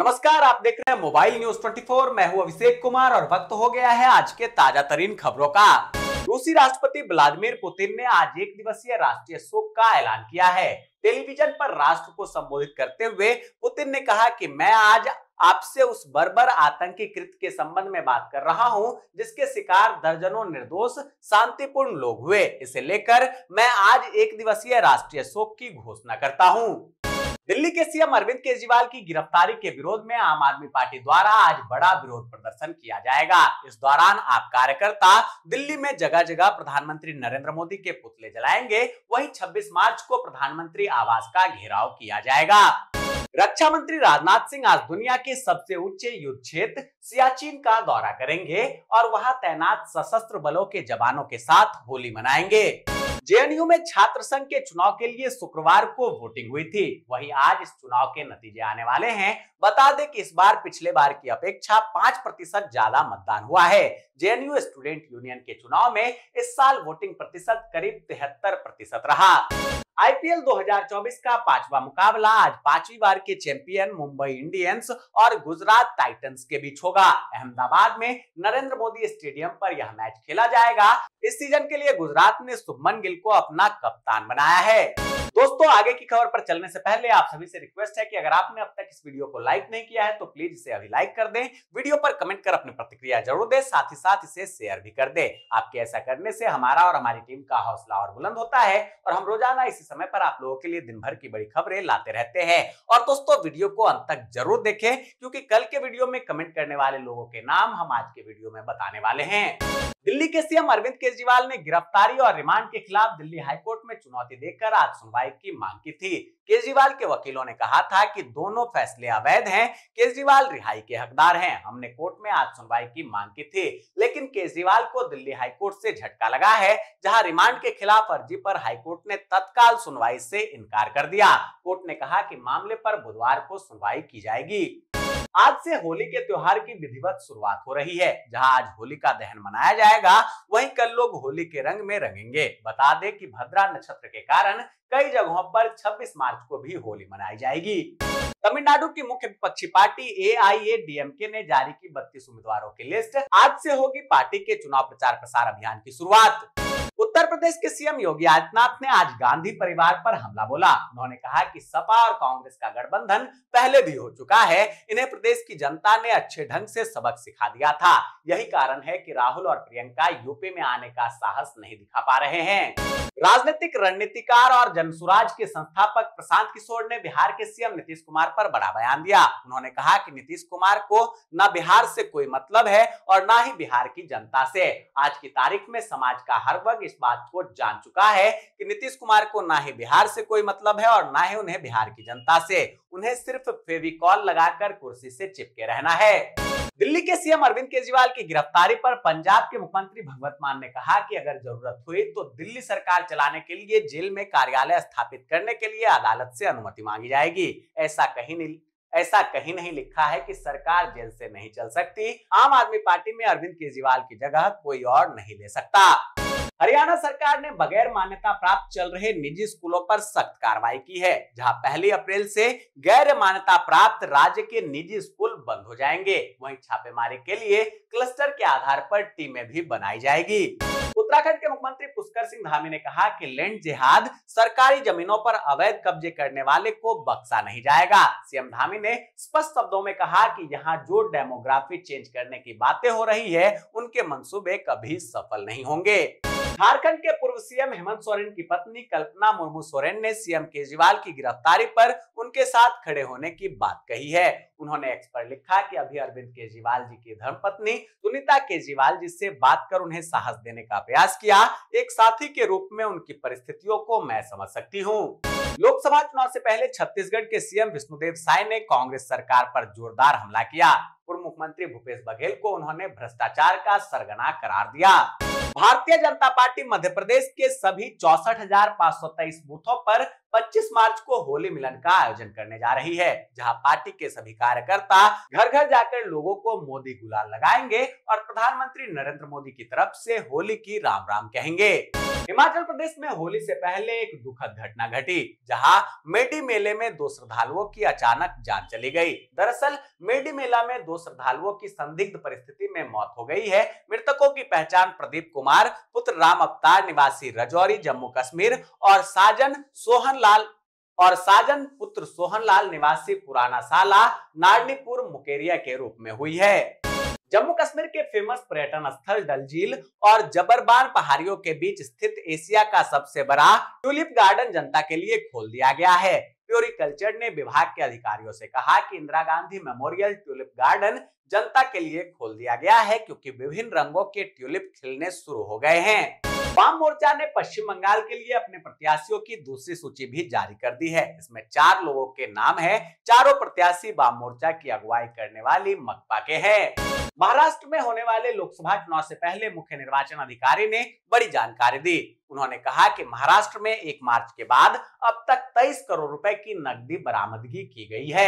नमस्कार, आप देख रहे हैं मोबाइल न्यूज 24। मैं हूं अभिषेक कुमार और वक्त हो गया है आज के ताजा तरीन खबरों का। रूसी राष्ट्रपति व्लादिमीर पुतिन ने आज एक दिवसीय राष्ट्रीय शोक का ऐलान किया है। टेलीविजन पर राष्ट्र को संबोधित करते हुए पुतिन ने कहा कि मैं आज आपसे उस बर्बर आतंकी कृत्य के संबंध में बात कर रहा हूं जिसके शिकार दर्जनों निर्दोष शांतिपूर्ण लोग हुए। इसे लेकर मैं आज एक दिवसीय राष्ट्रीय शोक की घोषणा करता हूं। दिल्ली के सीएम अरविंद केजरीवाल की गिरफ्तारी के विरोध में आम आदमी पार्टी द्वारा आज बड़ा विरोध प्रदर्शन किया जाएगा। इस दौरान आप कार्यकर्ता दिल्ली में जगह जगह प्रधानमंत्री नरेंद्र मोदी के पुतले जलाएंगे। वहीं 26 मार्च को प्रधानमंत्री आवास का घेराव किया जाएगा। रक्षा मंत्री राजनाथ सिंह आज दुनिया के सबसे उच्च युद्ध क्षेत्र सियाचिन का दौरा करेंगे और वहां तैनात सशस्त्र बलों के जवानों के साथ होली मनाएंगे। जेएनयू में छात्र संघ के चुनाव के लिए शुक्रवार को वोटिंग हुई थी। वहीं आज इस चुनाव के नतीजे आने वाले हैं। बता दें कि इस बार पिछले बार की अपेक्षा 5% ज्यादा मतदान हुआ है। जेएनयू स्टूडेंट यूनियन के चुनाव में इस साल वोटिंग प्रतिशत करीब 73% रहा। आईपीएल 2024 का पांचवा मुकाबला आज 5वीं बार के चैंपियन मुंबई इंडियंस और गुजरात टाइटंस के बीच होगा। अहमदाबाद में नरेंद्र मोदी स्टेडियम पर यह मैच खेला जाएगा। इस सीजन के लिए गुजरात ने शुभमन गिल को अपना कप्तान बनाया है। दोस्तों, आगे की खबर पर चलने से पहले आप सभी से रिक्वेस्ट है कि अगर आपने अब तक इस वीडियो को लाइक नहीं किया है तो प्लीज इसे अभी लाइक कर दें। वीडियो पर कमेंट कर अपनी प्रतिक्रिया जरूर दें, साथ ही साथ इसे शेयर भी कर दें। आपके ऐसा करने से हमारा और हमारी टीम का हौसला और बुलंद होता है और हम रोजाना इसी समय पर आप लोगों के लिए दिन भर की बड़ी खबरें लाते रहते हैं। और दोस्तों, वीडियो को अंत तक जरूर देखें क्योंकि कल के वीडियो में कमेंट करने वाले लोगों के नाम हम आज के वीडियो में बताने वाले हैं। दिल्ली के सीएम अरविंद केजरीवाल ने गिरफ्तारी और रिमांड के खिलाफ दिल्ली हाई कोर्ट में चुनौती देकर आज सुनवाई की मांग की थी। केजरीवाल के वकीलों ने कहा था कि दोनों फैसले अवैध हैं, केजरीवाल रिहाई के हकदार हैं। हमने कोर्ट में आज सुनवाई की मांग की थी, लेकिन केजरीवाल को दिल्ली हाई कोर्ट से झटका लगा है, जहां रिमांड के खिलाफ अर्जी पर हाई कोर्ट ने तत्काल सुनवाई से इनकार कर दिया। कोर्ट ने कहा कि मामले पर बुधवार को सुनवाई की जाएगी। आज से होली के त्योहार की विधिवत शुरुआत हो रही है, जहां आज होलिका दहन मनाया जाएगा। वहीं कल लोग होली के रंग में रंगेंगे। बता दें कि भद्रा नक्षत्र के कारण कई जगहों पर 26 मार्च को भी होली मनाई जाएगी। तमिलनाडु की मुख्य विपक्षी पार्टी AIADMK ने जारी की 32 उम्मीदवारों की लिस्ट। आज से होगी पार्टी के चुनाव प्रचार प्रसार अभियान की शुरुआत। उत्तर प्रदेश के सीएम योगी आदित्यनाथ ने आज गांधी परिवार पर हमला बोला। उन्होंने कहा कि सपा और कांग्रेस का गठबंधन पहले भी हो चुका है, इन्हें प्रदेश की जनता ने अच्छे ढंग से सबक सिखा दिया था। यही कारण है कि राहुल और प्रियंका यूपी में आने का साहस नहीं दिखा पा रहे हैं। राजनीतिक रणनीतिकार और जनसुराज के संस्थापक प्रशांत किशोर ने बिहार के सीएम नीतीश कुमार पर बड़ा बयान दिया। उन्होंने कहा कि नीतीश कुमार को न बिहार से कोई मतलब है और न ही बिहार की जनता से। आज की तारीख में समाज का हर वर्ग इस बात को जान चुका है कि नीतीश कुमार को ना ही बिहार से कोई मतलब है और ना ही उन्हें बिहार की जनता से। उन्हें सिर्फ फेविकॉल लगाकर कुर्सी से चिपके रहना है। दिल्ली के सीएम अरविंद केजरीवाल की गिरफ्तारी पर पंजाब के मुख्यमंत्री भगवंत मान ने कहा कि अगर जरूरत हुई तो दिल्ली सरकार चलाने के लिए जेल में कार्यालय स्थापित करने के लिए अदालत से अनुमति मांगी जाएगी। ऐसा कहीं नहीं लिखा है कि सरकार जेल से नहीं चल सकती। आम आदमी पार्टी में अरविंद केजरीवाल की जगह कोई और नहीं ले सकता। हरियाणा सरकार ने बगैर मान्यता प्राप्त चल रहे निजी स्कूलों पर सख्त कार्रवाई की है, जहां 1 अप्रैल से गैर मान्यता प्राप्त राज्य के निजी स्कूल बंद हो जाएंगे। वहीं छापेमारी के लिए क्लस्टर के आधार पर टीमें भी बनाई जाएगी। उत्तराखंड के मुख्यमंत्री पुष्कर सिंह धामी ने कहा कि लैंड जेहाद, सरकारी जमीनों पर अवैध कब्जे करने वाले को बख्शा नहीं जाएगा। सीएम धामी ने स्पष्ट शब्दों में कहा कि यहाँ जो डेमोग्राफी चेंज करने की बातें हो रही है, उनके मंसूबे कभी सफल नहीं होंगे। झारखंड के पूर्व सीएम हेमंत सोरेन की पत्नी कल्पना मुर्मू सोरेन ने सीएम केजरीवाल की गिरफ्तारी पर उनके साथ खड़े होने की बात कही है। उन्होंने एक्स पर लिखा कि अभी अरविंद केजरीवाल जी की धर्मपत्नी सुनीता केजरीवाल जी से बात कर उन्हें साहस देने का प्रयास किया। एक साथी के रूप में उनकी परिस्थितियों को मैं समझ सकती हूँ। लोकसभा चुनाव से पहले छत्तीसगढ़ के सीएम विष्णु देव साई ने कांग्रेस सरकार पर जोरदार हमला किया। पूर्व मुख्यमंत्री भूपेश बघेल को उन्होंने भ्रष्टाचार का सरगना करार दिया। भारतीय जनता पार्टी मध्य प्रदेश के सभी 64,523 बूथों पर 25 मार्च को होली मिलन का आयोजन करने जा रही है, जहां पार्टी के सभी कार्यकर्ता घर घर जाकर लोगों को मोदी गुलाल लगाएंगे और प्रधानमंत्री नरेंद्र मोदी की तरफ से होली की राम राम कहेंगे। हिमाचल प्रदेश में होली से पहले एक दुखद घटना घटी, जहां मेडी मेले में दो श्रद्धालुओं की अचानक जान चली गई। दरअसल मेडी मेला में दो श्रद्धालुओं की संदिग्ध परिस्थिति में मौत हो गई है। मृतकों की पहचान प्रदीप कुमार पुत्र राम अवतार निवासी रजौरी जम्मू कश्मीर और साजन पुत्र सोहनलाल निवासी पुराना साला नारनीपुर मुकेरिया के रूप में हुई है। जम्मू कश्मीर के फेमस पर्यटन स्थल डल झील और जबरबान पहाड़ियों के बीच स्थित एशिया का सबसे बड़ा ट्यूलिप गार्डन जनता के लिए खोल दिया गया है। प्योरीकल्चर ने विभाग के अधिकारियों से कहा कि Indira Gandhi memorial tulip garden जनता के लिए खोल दिया गया है, क्योंकि विभिन्न रंगों के ट्यूलिप खिलने शुरू हो गए हैं। वाम मोर्चा ने पश्चिम बंगाल के लिए अपने प्रत्याशियों की दूसरी सूची भी जारी कर दी है। इसमें 4 लोगों के नाम हैं। चारों प्रत्याशी वाम मोर्चा की अगुवाई करने वाली मकपा के हैं। महाराष्ट्र में होने वाले लोकसभा चुनाव से पहले मुख्य निर्वाचन अधिकारी ने बड़ी जानकारी दी। उन्होंने कहा कि महाराष्ट्र में 1 मार्च के बाद अब तक 23 करोड़ रुपए की नकदी बरामदगी की गई है।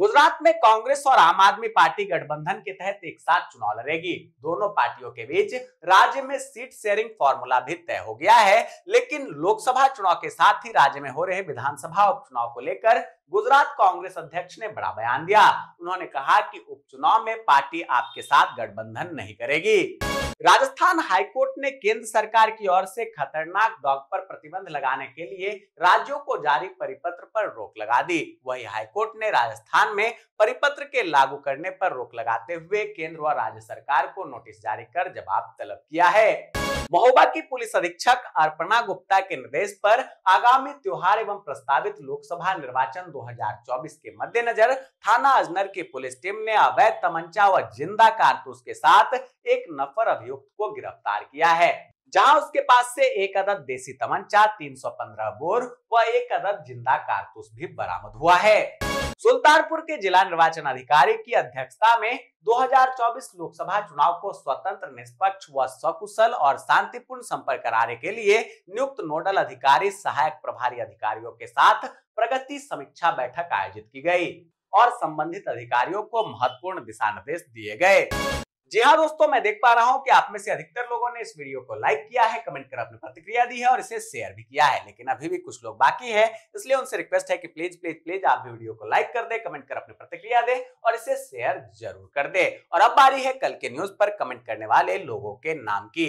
गुजरात में कांग्रेस और आम आदमी पार्टी गठबंधन के तहत एक साथ चुनाव लड़ेगी। दोनों पार्टियों के बीच राज्य में सीट शेयरिंग फॉर्मूला भी तय हो गया है, लेकिन लोकसभा चुनाव के साथ ही राज्य में हो रहे विधानसभा उपचुनाव को लेकर गुजरात कांग्रेस अध्यक्ष ने बड़ा बयान दिया। उन्होंने कहा कि उपचुनाव में पार्टी आपके साथ गठबंधन नहीं करेगी। राजस्थान हाईकोर्ट ने केंद्र सरकार की ओर से खतरनाक डॉग पर प्रतिबंध लगाने के लिए राज्यों को जारी परिपत्र पर रोक लगा दी। वहीं हाईकोर्ट ने राजस्थान में परिपत्र के लागू करने पर रोक लगाते हुए केंद्र व राज्य सरकार को नोटिस जारी कर जवाब तलब किया है। महोबा की पुलिस अधीक्षक अर्पणा गुप्ता के निर्देश पर आगामी त्योहार एवं प्रस्तावित लोकसभा निर्वाचन 2024 के मद्देनजर थाना अजनर की पुलिस टीम ने अवैध तमंचा व जिंदा कारतूस के साथ एक नफर अभियुक्त को गिरफ्तार किया है, जहां उसके पास से 1 अदद देसी तमंचा, 315 बोर व 1 अदद जिंदा कारतूस भी बरामद हुआ है। सुल्तानपुर के जिला निर्वाचन अधिकारी की अध्यक्षता में 2024 लोकसभा चुनाव को स्वतंत्र, निष्पक्ष व सकुशल और शांतिपूर्ण संपन्न कराने के लिए नियुक्त नोडल अधिकारी, सहायक प्रभारी अधिकारियों के साथ प्रगति समीक्षा बैठक आयोजित की गई और संबंधित अधिकारियों को महत्वपूर्ण दिशा निर्देश दिए गए। जी हाँ दोस्तों, मैं देख पा रहा हूँ कि आप में से अधिकतर लोगों ने इस वीडियो को लाइक किया है, कमेंट कर अपनी प्रतिक्रिया दी है और इसे शेयर भी किया है, लेकिन अभी भी कुछ लोग बाकी हैं, इसलिए उनसे रिक्वेस्ट है कि प्लीज प्लीज प्लीज आप भी वीडियो को लाइक कर दे, कमेंट कर अपनी प्रतिक्रिया दे और इसे शेयर जरूर कर दे। और अब बारी है कल के न्यूज पर कमेंट करने वाले लोगों के नाम की।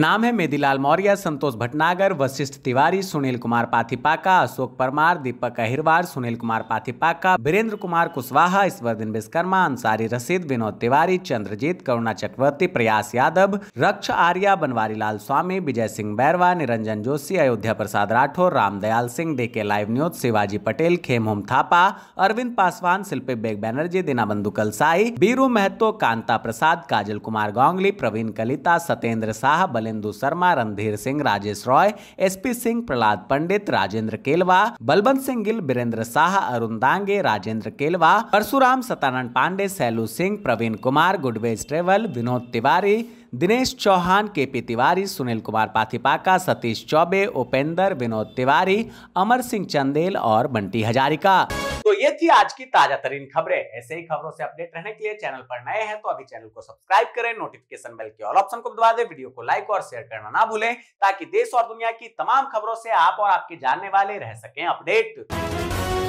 नाम है मेदीलाल मौर्य, संतोष भटनागर, वशिष्ठ तिवारी, सुनील कुमार पाथीपाका, अशोक परमार, दीपक अहिरवार, सुनील कुमार पाथीपाका, वीरेंद्र कुमार कुशवाहा, ईश्वरदीन विश्वकर्मा, अंसारी रशीद, विनोद तिवारी, चंद्रजीत, करुणा चक्रवर्ती, प्रयास यादव, रक्ष आर्या, बनवारी लाल स्वामी, विजय सिंह बैरवा, निरंजन जोशी, अयोध्या प्रसाद राठौर, रामदयाल सिंह, देके live news, Shivaji Patel, खेमहोम Thapa, Arvind Paswan, Shilpi bag Banerjee, Dinabandhu Kalsai, Biru Mahato, Kanta Prasad, Kajal Kumar Ganguly, Praveen Kalita, Satyendra Shah, Balendu Sharma, Randhir Singh, Rajesh Roy, SP Singh, Prahlad Pandit, Rajendra Kelwa, Balwant Singh Gill, Birendra Shah, Arun Dange, Rajendra Kelwa, Parshuram Satanand Pandey, Sailu Singh, Praveen Kumar, Goodways travel, Vinod Tiwari, Dinesh Chauhan, KP Tiwari, Sunil Kumar Pathipaka, Satish Choubey, Upendra, Vinod Tiwari, Amar Singh Chandel और बंटी हजारिका। तो ये थी आज की ताजा तरीन खबरें। ऐसे ही खबरों से अपडेट रहने के लिए चैनल पर नए हैं तो अभी चैनल को सब्सक्राइब करें, नोटिफिकेशन बेल के ऑल ऑप्शन को दबा दें, वीडियो को लाइक और शेयर करना ना भूलें, ताकि देश और दुनिया की तमाम खबरों से आप और आपके जानने वाले रह सकें अपडेट।